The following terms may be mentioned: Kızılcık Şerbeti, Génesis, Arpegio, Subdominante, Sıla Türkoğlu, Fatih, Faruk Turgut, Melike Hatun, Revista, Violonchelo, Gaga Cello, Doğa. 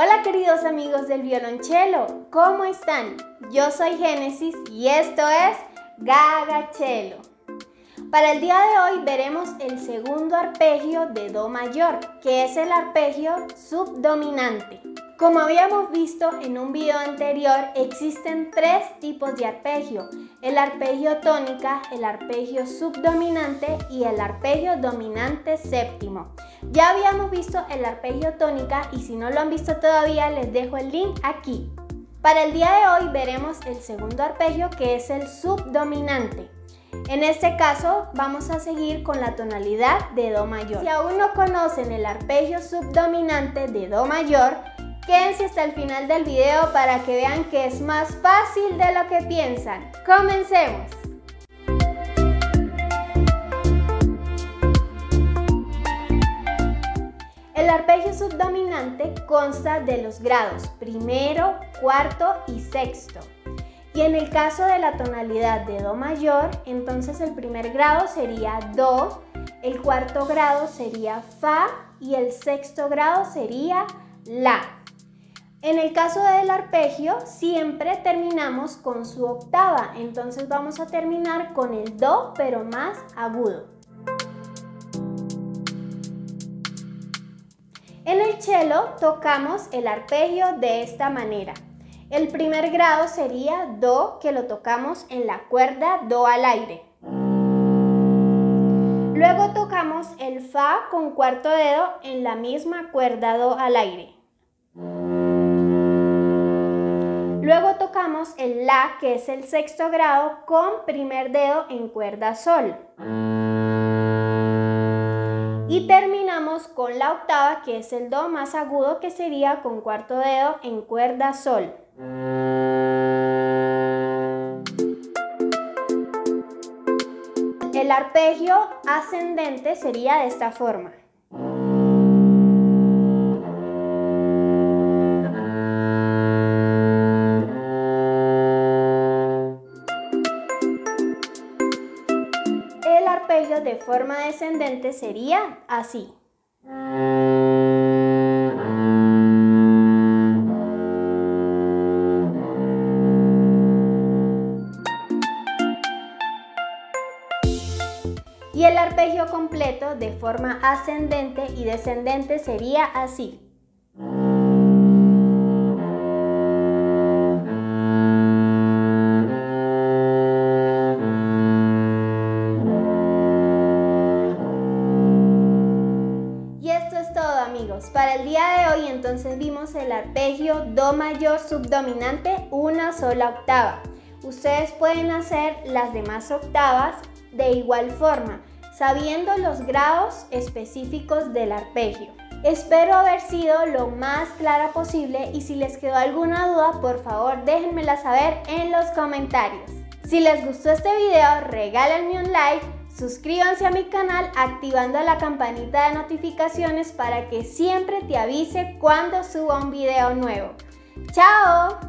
Hola queridos amigos del violonchelo, ¿cómo están? Yo soy Génesis y esto es Gaga Cello. Para el día de hoy veremos el segundo arpegio de Do mayor, que es el arpegio subdominante. Como habíamos visto en un video anterior, existen tres tipos de arpegio: el arpegio tónica, el arpegio subdominante y el arpegio dominante séptimo. Ya habíamos visto el arpegio tónica y si no lo han visto todavía les dejo el link aquí. Para el día de hoy veremos el segundo arpegio, que es el subdominante. En este caso vamos a seguir con la tonalidad de Do mayor. Si aún no conocen el arpegio subdominante de Do mayor, quédense hasta el final del video para que vean que es más fácil de lo que piensan. ¡Comencemos! El arpegio subdominante consta de los grados primero, cuarto y sexto. Y en el caso de la tonalidad de Do mayor, entonces el primer grado sería Do, el cuarto grado sería Fa y el sexto grado sería La. En el caso del arpegio, siempre terminamos con su octava, entonces vamos a terminar con el Do, pero más agudo. En el cello tocamos el arpegio de esta manera. El primer grado sería Do, que lo tocamos en la cuerda Do al aire. Luego tocamos el Fa con cuarto dedo en la misma cuerda Do al aire. Luego tocamos el La, que es el sexto grado, con primer dedo en cuerda Sol. Y terminamos con la octava, que es el Do más agudo, que sería con cuarto dedo en cuerda Sol. El arpegio ascendente sería de esta forma. El arpegio de forma descendente sería así. Y el arpegio completo de forma ascendente y descendente sería así. Y esto es todo, amigos. Para el día de hoy entonces vimos el arpegio Do mayor subdominante una sola octava. Ustedes pueden hacer las demás octavas de igual forma, sabiendo los grados específicos del arpegio. Espero haber sido lo más clara posible y si les quedó alguna duda, por favor déjenmela saber en los comentarios. Si les gustó este video, regálenme un like, suscríbanse a mi canal activando la campanita de notificaciones para que siempre te avise cuando suba un video nuevo. ¡Chao!